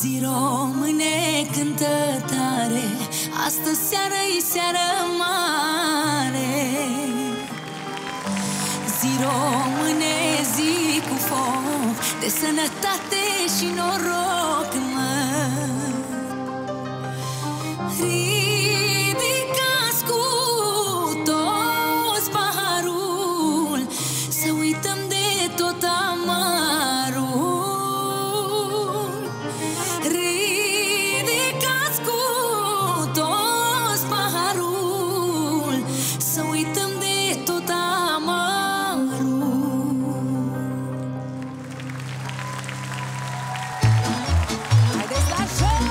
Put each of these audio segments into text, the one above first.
Zi române cântă tare, astăzi seară-i seară mare. Zi române, zi cu foc de sănătate și noroc, mă. Ridicați cu toți paharul, să uităm de tot amarul. Ridicați cu toți paharul, să uităm de tot amarul. Haideți la show!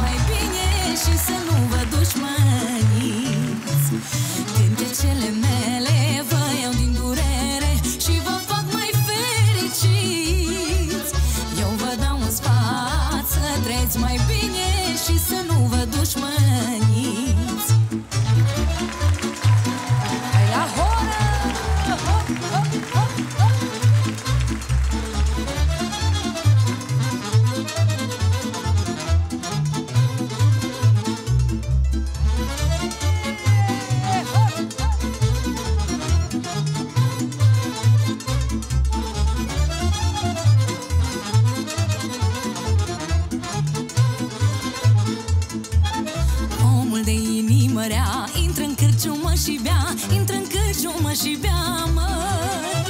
Mai bine și să nu vă dușmăniți. Cântecele mele vă iau din durere și vă fac mai fericiți. Eu vă dau în sfat să trăiți mai bine și să nu vă dușmăniți. Hai la horă! Hop, hop, hop, hop! Și bea, intră în cârciumă și bea, măi.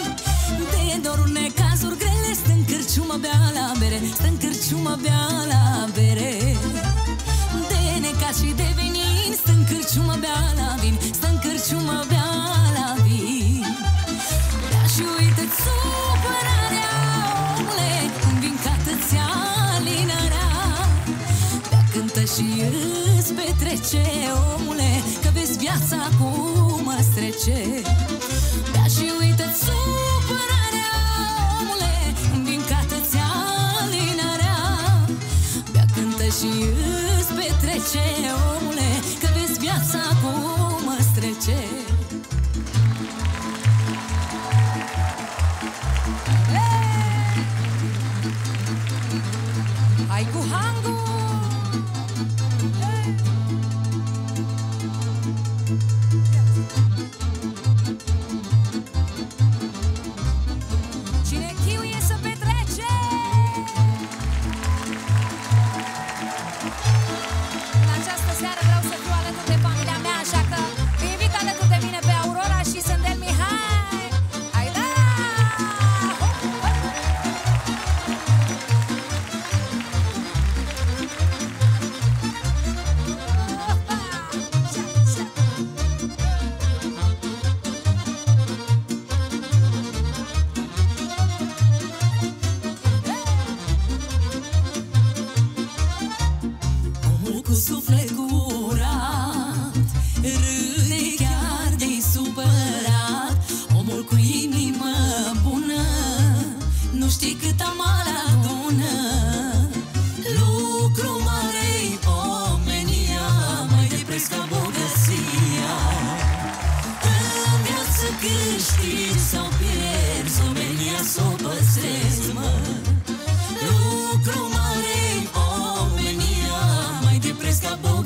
De dorul necazuri grele, stă în cârciumă, bea la bere, stă în cârciumă, bea la bere. De necaz și de venin, stă în cârciumă, bea la vin, stă în cârciumă, bea la vin. Bea și uită-ți supărarea, omule, când vin ca tăția linarea. Bea, cântă și îți petrece, omule, că vezi viața cum îți trece. Bea și uită-ți supărarea, omule, învincată-ți alinarea. Bea, cântă și îți petrece, omule, că vezi viața cum îți trece. Hai cu hangul! Lucru mare-i omenia, mai deprez ca bogăția.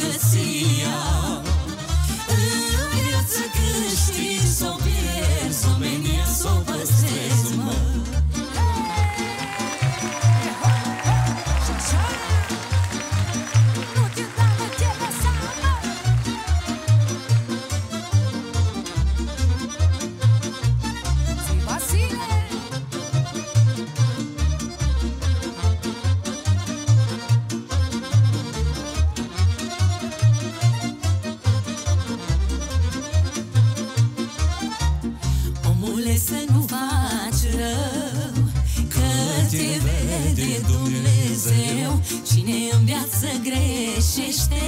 cine în viață greșește,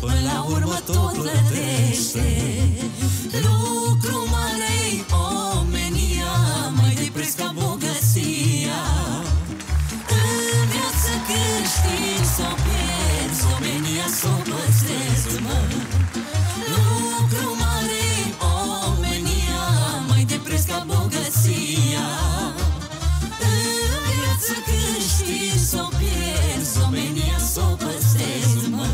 până la urmă tot plătește. Lucru mare-i omenia, mai depresc ca bogăția. În viață câștigi s-o pierzi, omenia s-o păstrezi, mă. Lucru mare-i omenia, mai depresc ca bogăția. Să câștigi, s-o pierzi, omenia s-o păstrezi, mă.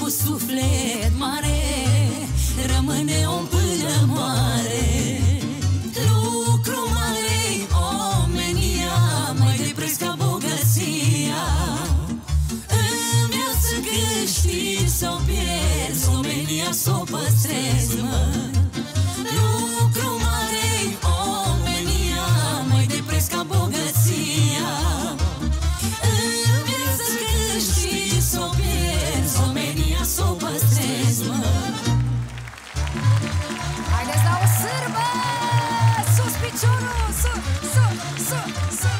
Cu suflet mare, rămâne om până moare. Lucru mare-i omenia, mai deprins ca bogăția. În viață câștigi s-o pierzi, omenia s-o păstrezi, mă. Lucru mare-i omenia, mai deprins ca bogăția. În viață câștigi s-o pierzi, omenia s-o păstrezi, mă. Haideți la o sârbă! Sus piciorul! Sus, sus, sus, sus!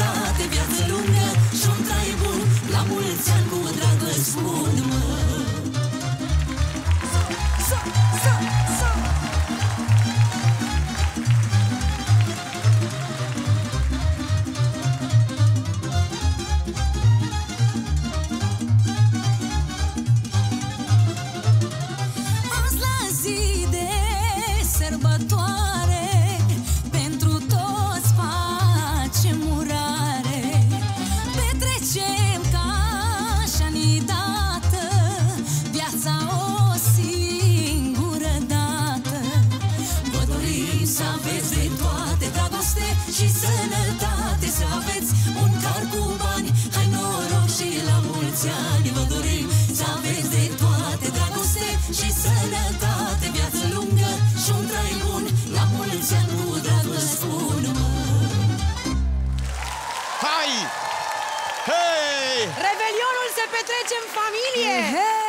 Dată viața o singură dată. să aveți de toate, dragoste și sănătate, să aveți un car cu bani, hai noroc și la mulți ani vă dorim. Să aveți de toate, dragoste și sănătate, viață lungă și un trai bun, la mulți ani cu drag vă spun. Hai! Hei! Revelionul se petrece în familie! Hey!